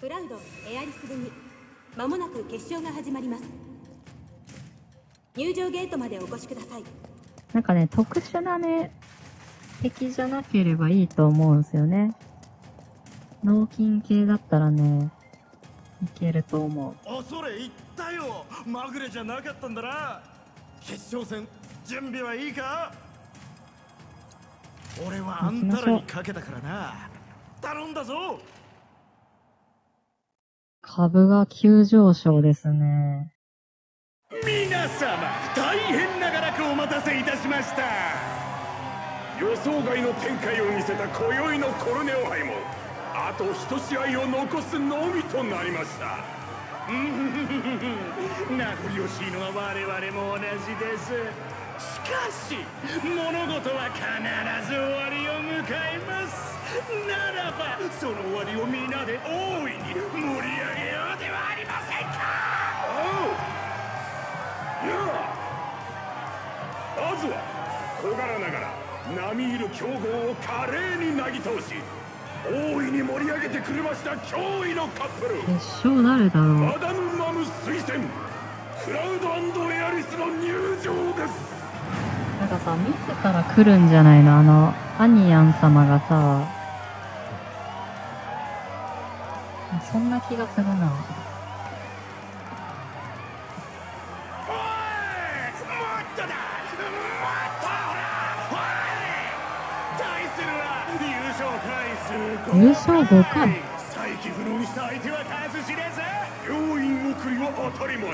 クラウド、エアリス組、まもなく決勝が始まります。入場ゲートまでお越しください。なんかね、特殊なね、敵じゃなければいいと思うんですよね。脳筋系だったらね、いけると思う。恐れ入ったよ。まぐれじゃなかったんだな。決勝戦、準備はいいか？俺はあんたらにかけたからな。頼んだぞ。株が急上昇ですね。皆様、大変長らくお待たせいたしました。予想外の展開を見せた今宵のコルネオ杯もあと一試合を残すのみとなりました。名残惜しいのは我々も同じです。しかし物事は必ず終わりを迎えます。ならばその終わりを皆で大いに盛り上げようではありませんか。まずは小柄ながら並みいる強豪を華麗になぎ倒し、大いに盛り上げてくれました驚異のカップル。決勝誰だろう。マダムマム推薦、クラウド&エアリスの入場です。なんかさ、見てたら来るんじゃないの、あのアニアン様がさ。そんな気がするな。おい、もっとだ、もっとほら、おい、対するは優勝5回。再起不能にした相手は数知れず。病院送りは当たり前、ゴ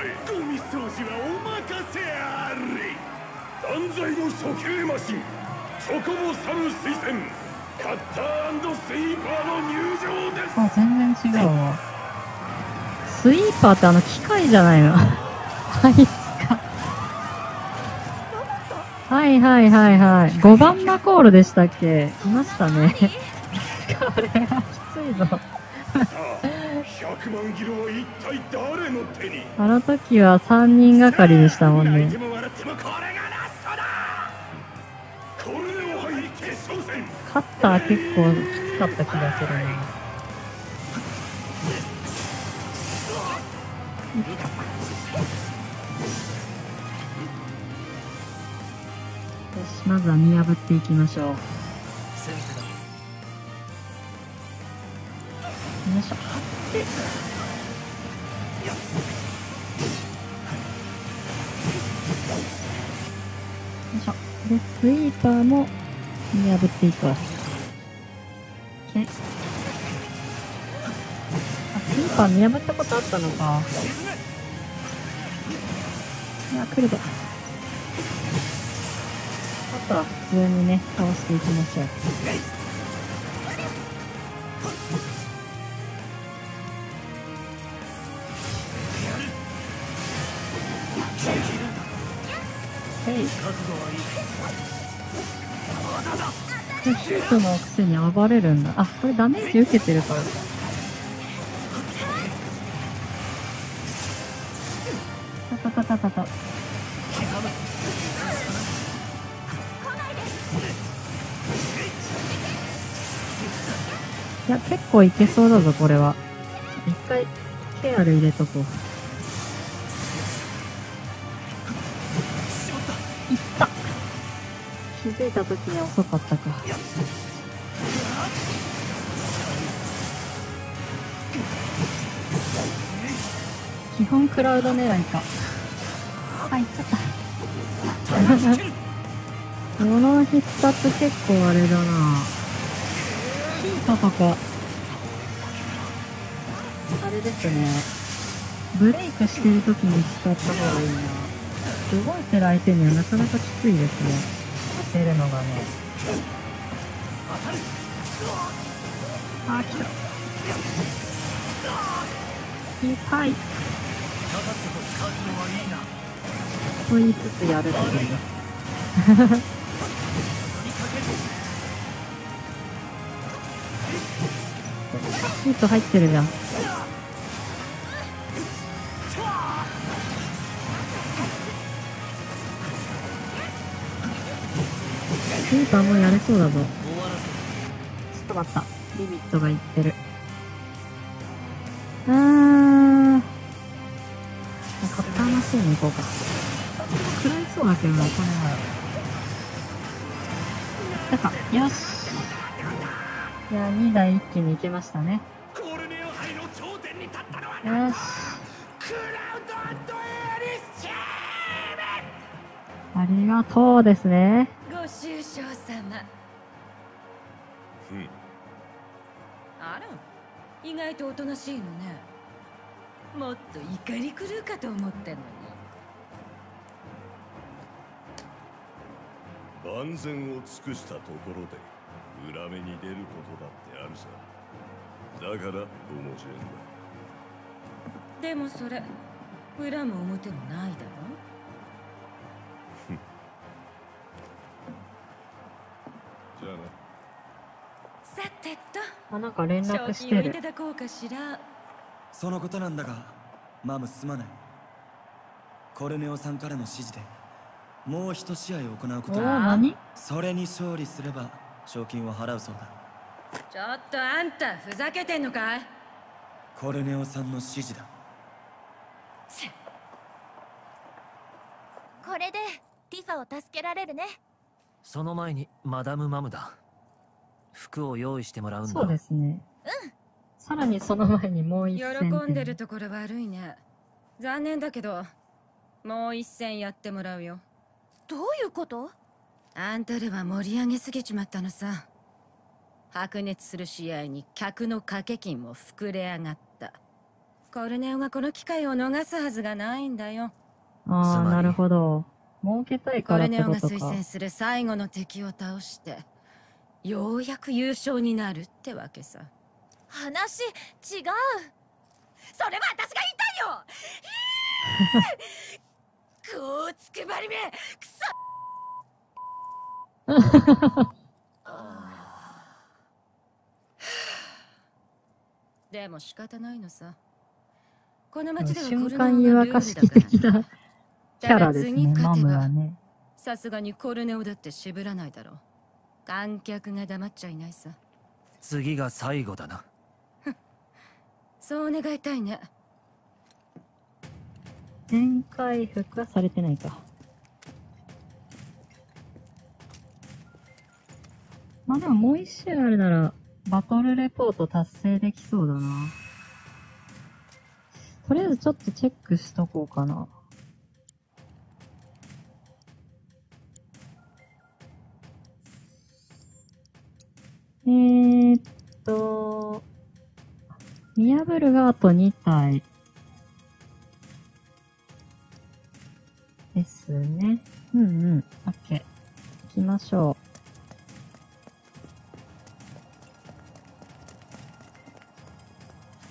ミ掃除はお任せあれ。断罪の処刑マシン、チョコボサム推薦、カッター&スイーパーの入場です。あ、全然違うわ。スイーパーってあの機械じゃないの。あいつか。はいはいはいはい。5番マコールでしたっけ。いましたね。これはきついぞ。100万キロは一体誰の手に。あの時は3人がかりでしたもんね。カッター結構きつかった気がするな。まずは見破っていきましょう。よいしょ。よいしょ。で、スイーパーも見破っていこう。あ、スイーパー見破ったことあったのか。いや、来るぞ。あとは普通にね、倒していきましょう。はい、シュートのくせに暴れるんだ。あ、これダメージ受けてるから。たたたたたた。いや、結構いけそうだぞ、これは。一回、ケアで入れとこう。いった。気づいた時には遅かったか。基本クラウド狙いか。あ、いっちゃった。この必殺結構あれだな。ヒートとかあれですね、ブレイクしてる時に使った方がいいな。動いてる相手にはなかなかきついですね、出るのがね。あ、来た。はい。と言いつつやるってことだ。ヒート入ってるじゃん。スイーパーもやれそうだぞ。ちょっと待った。リミットがいってる。ーマシーンに行こうか。食らいそうだけどな、これは。なんか、よし。いや、2台一気に行けましたね。よし。ありがとうですね。ご愁傷様。あら、意外とおとなしいのね。もっと怒り狂うかと思ったのに。万全を尽くしたところで裏目に出ることだってあるさ。だから面白いんだ。でもそれ裏も表もないだろ。じゃあな。さてと。あ、なんか連絡してる。いただこうかしら。そのことなんだが、マムすまない。コルネオさんからの指示で、もう一試合を行うことになる。それに勝利すれば、賞金を払うそうだ。ちょっとあんた、ふざけてんのかい？コルネオさんの指示だ。これで、ティファを助けられるね。その前に、マダムマムだ。服を用意してもらうんだ。そうですね。うん。さらにその前にもう一戦。喜んでるところ悪いね。残念だけど、もう一戦やってもらうよ。どういうこと？あんたらは盛り上げすぎちまったのさ。白熱する試合に客の掛け金も膨れ上がった。コルネオがこの機会を逃すはずがないんだよ。ああ、なるほど。儲けたいからってことか。コルネオが推薦する最後の敵を倒して、ようやく優勝になるってわけさ。話、違う。それは私が言いたいよ。こうつくばりめ、くそ。でも仕方ないのさ。この街では瞬間湯沸かし的なキャラですね、マムはね。さすがにコルネオだって渋らないだろう。観客が黙っちゃいないさ。次が最後だな。そう願いたいね。全回復はされてないか。まあでももう一周あるならバトルレポート達成できそうだな。とりあえずちょっとチェックしとこうかな。ミヤブルがあと2体ですね。うんうん。オッケー。行きましょ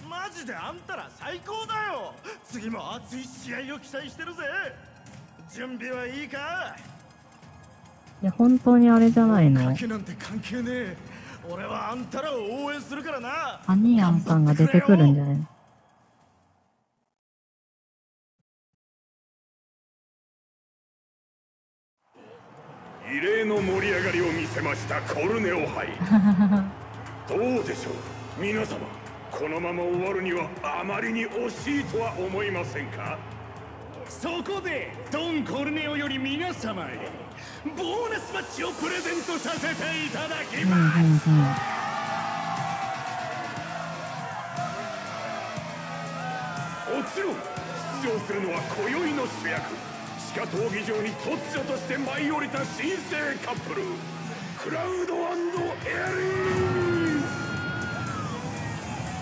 う。マジであんたら最高だよ。次も熱い試合を期待してるぜ。準備はいいか？いや、本当にあれじゃないの。賭けなんて関係ねえ。俺はあんたらを応援するからな。アニアンさんが出てくるんじゃないの？異例の盛り上がりを見せましたコルネオ杯。どうでしょう皆様、このまま終わるにはあまりに惜しいとは思いませんか？そこでドン・コルネオより皆様へボーナスマッチをプレゼントさせていただきます。もちろん出場するのは今宵の主役、地下闘技場に突如として舞い降りた新生カップル、クラウド&エリー。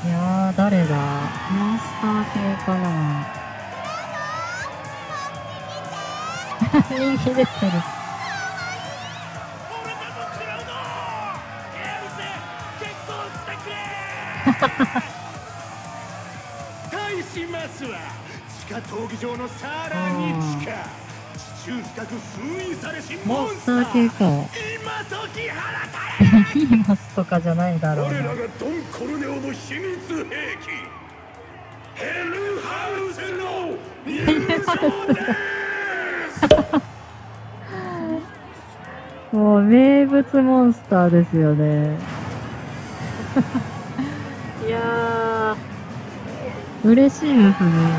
いやー、誰だ？モンスター系かな。人気出てる。対しますは地下闘技場のさらに地下、地中深く封印されしモンスター。今時放たれる。ヒーマスとかじゃないだろう。我らがドン・コルネオの秘密兵器、ヘルハウスの入場です。もう名物モンスターですよね。いやー、嬉しいですね。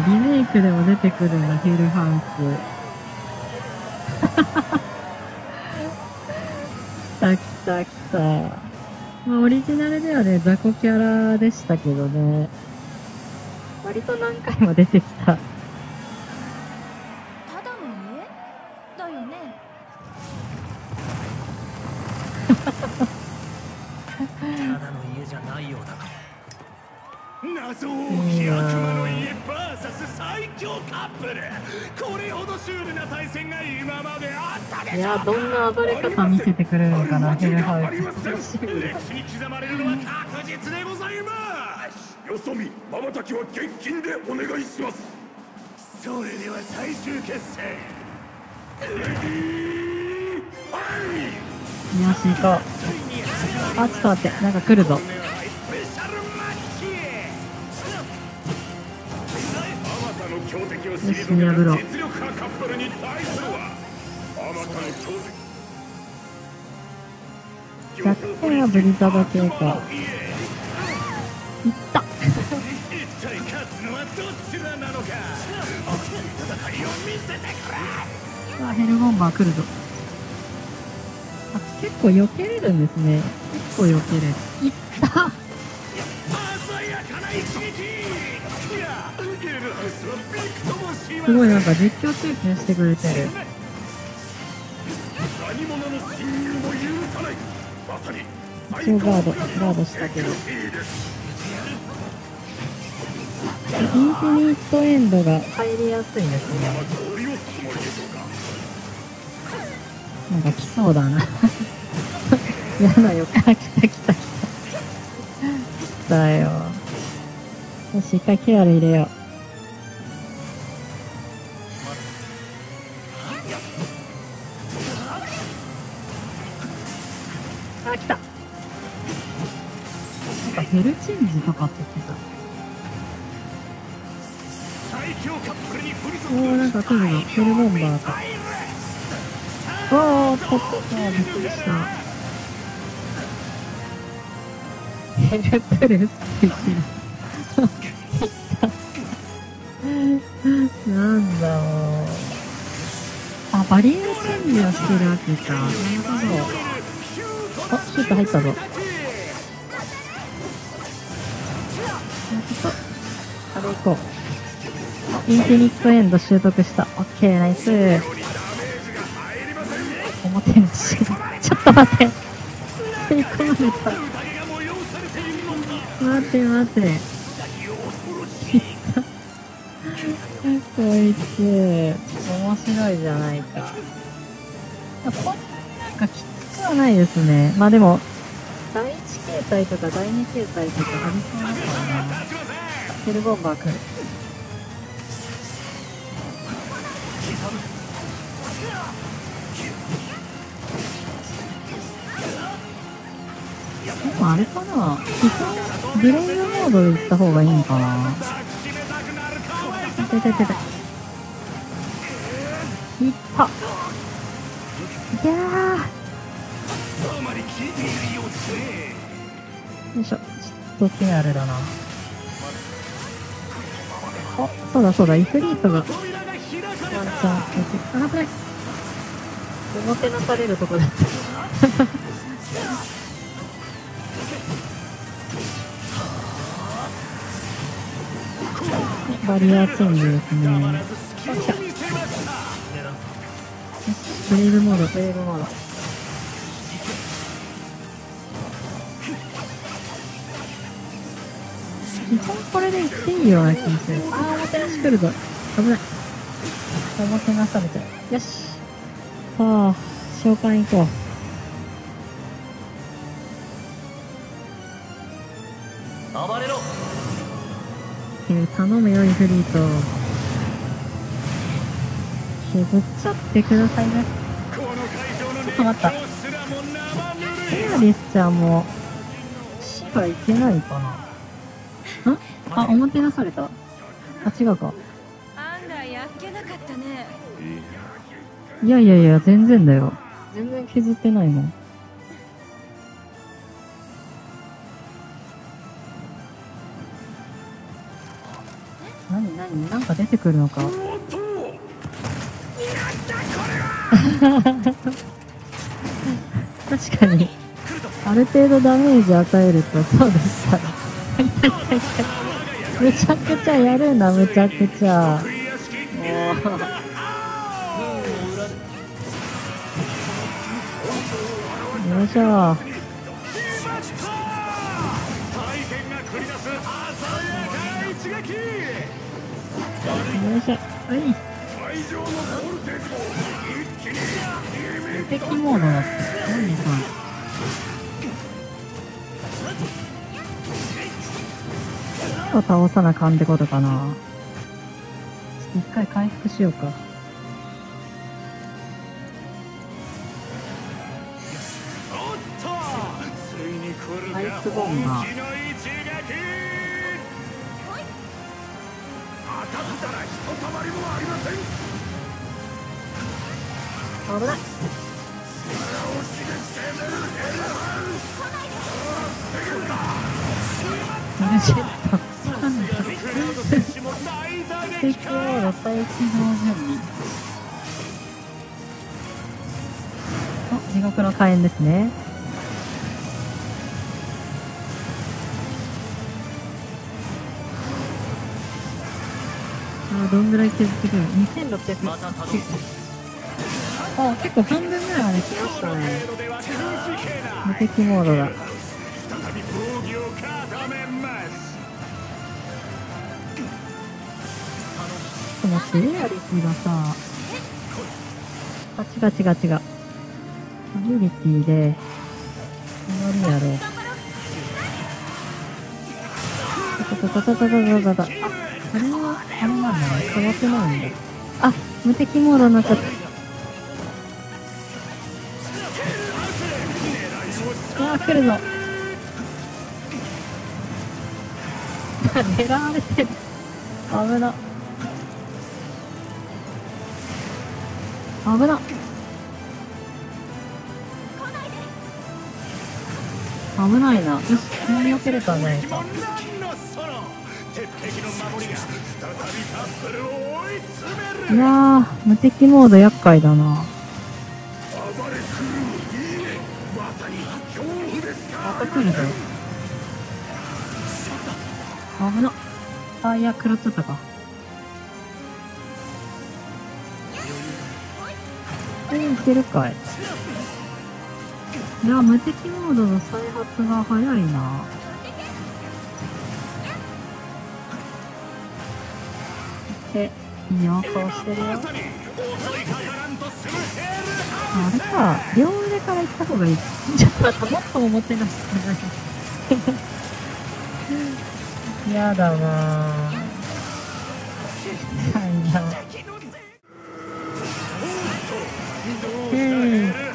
リメイクでも出てくるんだ、ヘルハウス。来た。まあ、オリジナルではね、雑魚キャラでしたけどね。割と何回も出てきた。いや、どんな暴れ方見せてくれるのかな、ヘルハウス。歴史に刻まれるのは確実でございます。よそ見、瞬きは現金でお願いします。それでは最終決戦。レディー、ファイト！よし、行こう。あ、ちょっと待って、なんか来るぞ。よし、見破ろう。弱点はブリザード系か。いったさあ、ヘルボンバー来るぞ。あ、結構避けれるんですね。結構避けれる。いったすごい、なんか実況中継してくれてる。一応ガードしたけど、インフィニットエンドが入りやすいですね。なんか来そうだな。嫌な予感。来ただよ。よし、一回ケアル入れよう。あ、来た。なんかヘルチェンジとかって言ってた。おー、なんか来るの。ヘルボンバーか。おー、ポップ。びっくりした。ヘルプルスって言ってる。なんだろう。あ、バリエーションチェンジをしてるわけか。なるほど。あ、シュート入ったぞ。やった。あれ行こう。インフィニットエンド習得した。オッケー、ナイス。おもてなし。ちょっと待って。吸い込まれた。待て。こいつ、面白いじゃないか。こんなんかきつくはないですね。まあでも、第1形態とか第2形態とかありそうだからな。ヘルボンバー来る。でもあれかな、基本ブレイブモードで行った方がいいのかな。いた。いやー、よいしょ。ちょっとケアルだな。お、そうだ、イフリートがワンチャンあ、危ない。おもてなされるとこだった。バリアチェンジですね。ブレイブモード。基本これでいっていいような気がする。あー、おもてなし来るぞ。危ない。おもてなされちゃう。よし。さあ、召喚行こう。頼むよ、イフリート。削っちゃってくださいね。ちょっと待った。エアリスちゃんも死はいけないかな。ん？あ、おもてなされた。あ、違うか。いや、全然だよ。全然削ってないもん。なんか出てくるのか。確かにある程度ダメージ与えるとそうでしたね。めちゃくちゃやるな、めちゃくちゃ。よいしょ。よいしょ。無敵モードだって何さん。を倒さなかんってことかな。一回回復しようか。回復ボンが危ない。ちょっと最強の最強準備。お、地獄の火炎ですね。あ、どんぐらい削ってくる。2600。あ、結構半分ぐらいまで来ましたね。無敵モードだ。でもセレアリティがさ、ガチガチガチがアビリティで終わりやろ。あ、あれはあれなんだね。変わってないんだ。あ、無敵モードになっちゃった。あー、来るぞ。狙われてる。危な危な。危ないな。よし、逃げ遅れたんじゃないか。いやー、無敵モード厄介だな。また来るぞ。危な。あ、いや、食らっちゃったか。いけるかい。いや、無敵モードの再発が早いな。で、いいよ、顔してるよ。あれか、両腕から行った方がいい。ちょっと待って、もっとも持ってなしくない。やだなぁ。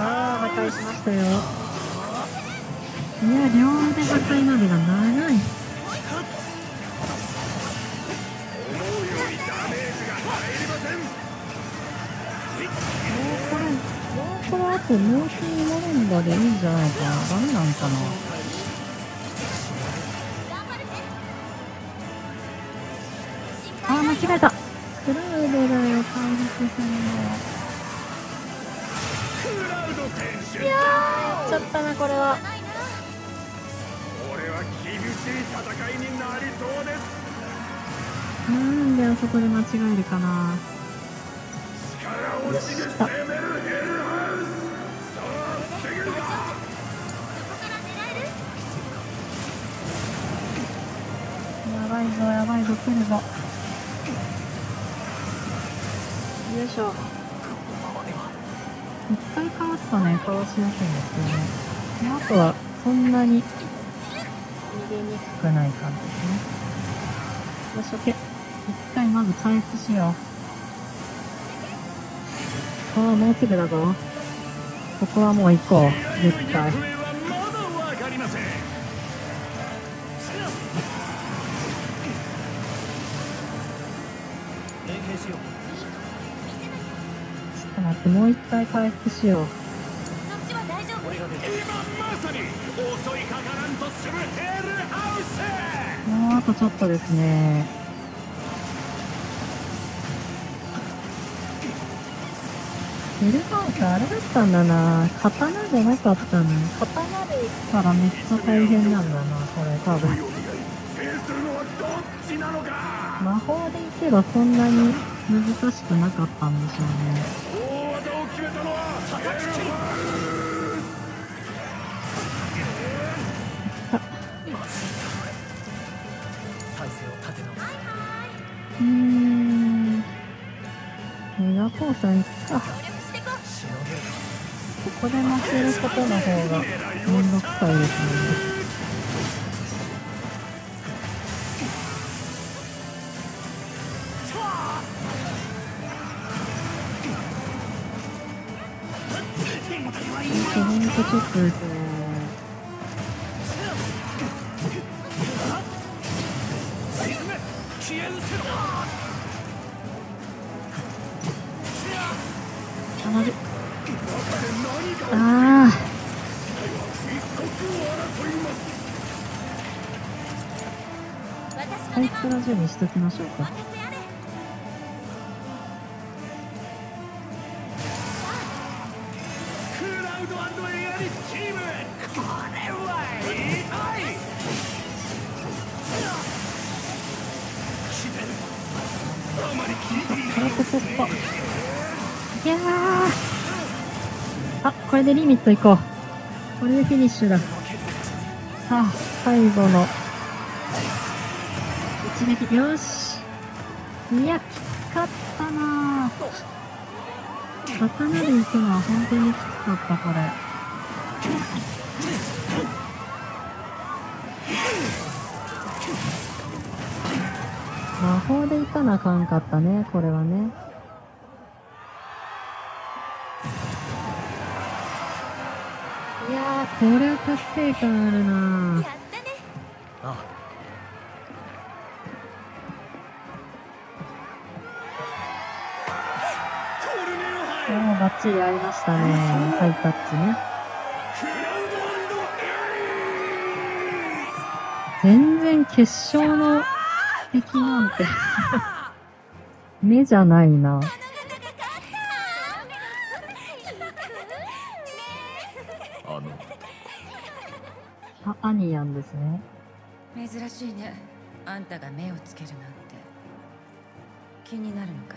ああ、破壊しましたよ。いや、両腕破壊までが長い。もうこれあとノーキーモレンバでいいんじゃないかな。ダメなんかな。ああ、間違えた。クラウドだよ、回復するの。いやー、いっちゃったな、これは。なんであそこで間違えるかな。よし、来た。やばいぞ、やばいぞ、来るぞ。よいしょ。一回かわすとね、殺しやすいんですけどね。あとは、そんなに、逃げにくくない感じですね。よし、OK。一回まず回復しよう。ああ、もうすぐだぞ。ここはもう行こう、絶対。もう一回回復しよう。もうあとちょっとですね。メルカンってあれだったんだな、刀じゃなかったね。刀で行ったらめっちゃ大変なんだな、これ多分。魔法で行けばこんなに難しくなかったんでしょうね。メガポーションいっか。ここで負けることの方がめんどくさいですね。ポイントちょっとサイクラ準備しときましょうか。いやあ、これでリミットいこう。これでフィニッシュだ。あ、最後のよし。いや、きつかったなぁ。刀で行くのは本当にきつかった、これ。魔法で行かなあかんかったね、これはね。いやぁ、これは達成感あるなぁ。バッチリ合いましたね。ハイタッチね。全然決勝の敵なんて目じゃないな。あ、アニヤンですね。珍しいね。あんたが目をつけるなんて。気になるのかい？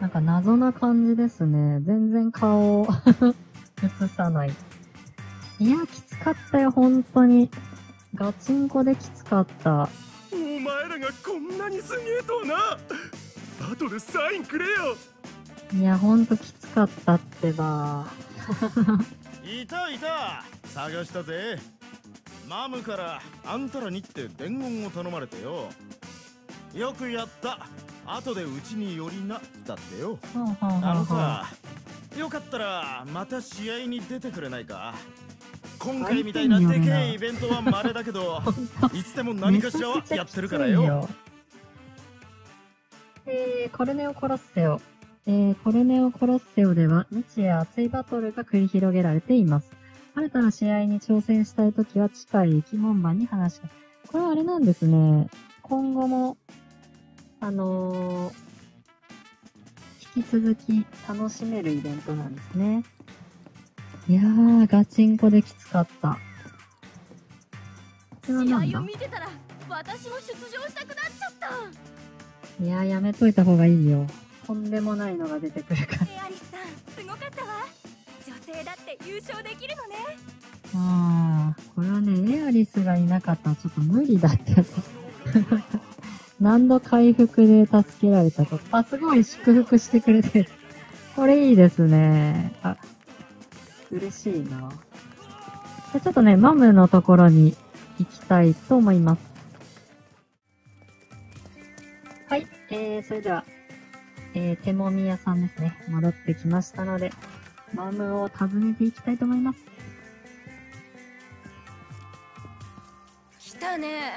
なんか謎な感じですね。全然顔を映さない。いや、きつかったよ、本当に。ガチンコできつかった。お前らがこんなにすげえとはな。バトルサインくれよ。いや、ほんときつかったってば。いたいた。探したぜ。マムからあんたらにって伝言を頼まれてよ。よくやった。後でうちに寄りなだってよ。あのさ、よかったらまた試合に出てくれないか。今回みたいなでけえイベントはまれだけど、いつでも何かしらはやってるからよ。コルネオ・コロッセオ。コルネオ・コロッセオでは日夜熱いバトルが繰り広げられています。新たな試合に挑戦したいときは近い駅門番に話しかけ。これはあれなんですね。今後も引き続き楽しめるイベントなんですね。いやー、ガチンコできつかった。これはなんだ？いやー、やめといた方がいいよ。とんでもないのが出てくるから。あー、これはね、エアリスがいなかったらちょっと無理だってやつ。何度回復で助けられたと。あ、すごい祝福してくれてる。これいいですね。あ、嬉しいな。じゃちょっとね、マムのところに行きたいと思います。はい、それでは、手もみ屋さんですね。戻ってきましたので、マムを訪ねていきたいと思います。来たね。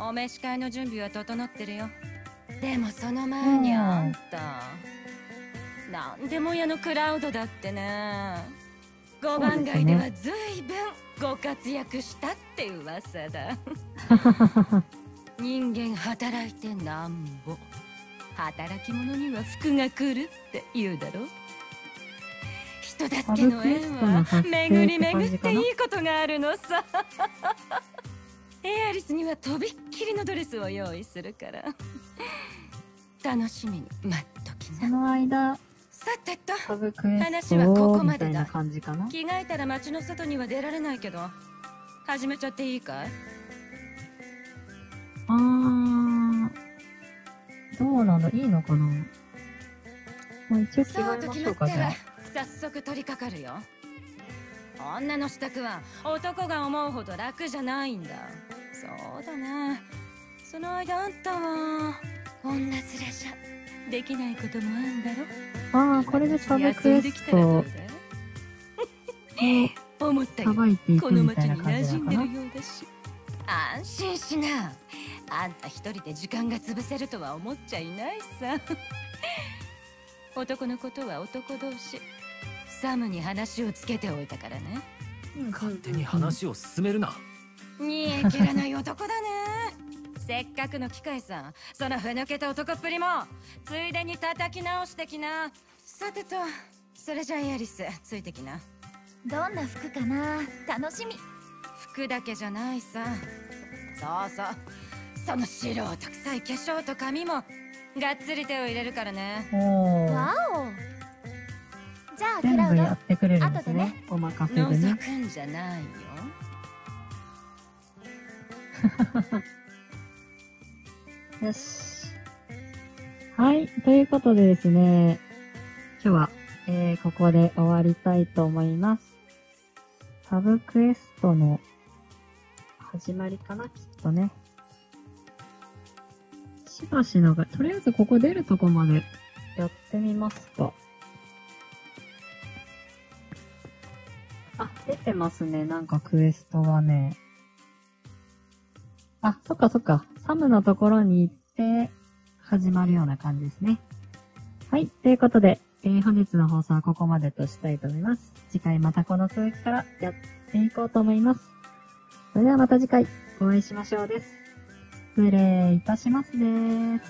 お召し替えの準備は整ってるよ。でもその前にあんた、なんでも屋のクラウドだってね。5番街ではずいぶんご活躍したって噂だ。人間働いてなんぼ、働き者には福が来るって言うだろ。人助けの縁は巡り巡っていいことがあるのさ。エアリスにはとびっきりのドレスを用意するから、楽しみに待っときな。その間、さてと話はここまでだ。着替えたら街の外には出られないけど、始めちゃっていいかい？どうなの、いいのかな。まあ、一応着替えましょうか。じゃあ早速取り掛かるよ。女の支度は男が思うほど楽じゃないんだ。そうだね。その間あんたは女すれじゃできないこともあるんだろ。ああ、これでサブクエスト思ったよ。さばいていくみたいな感じなのかな。安心しな。あんた一人で時間が潰せるとは思っちゃいないさ。男のことは男同士。サムに話をつけておいたからね。勝手に話を進めるな。煮え切らない男だね。せっかくの機会さ、そのふぬけた男っぷりもついでに叩き直してきな。さてと、それじゃエアリスついてきな。どんな服かな、楽しみ。服だけじゃないさ。そうそう、その白と臭い化粧と髪もがっつり手を入れるからね。わお。じゃあクラウド、やってくれるんですね。後でね。お任せでね。覗くんじゃないよ。よし。はい、ということでですね、今日は、ここで終わりたいと思います。サブクエストの始まりかな、きっとね。しばしのが、とりあえずここ出るとこまでやってみますか。あ、出てますね。なんかクエストはね。あ、そっかそっか。サムのところに行って、始まるような感じですね。はい。ということで、本日の放送はここまでとしたいと思います。次回またこの続きからやっていこうと思います。それではまた次回、お会いしましょうです。失礼いたしますね。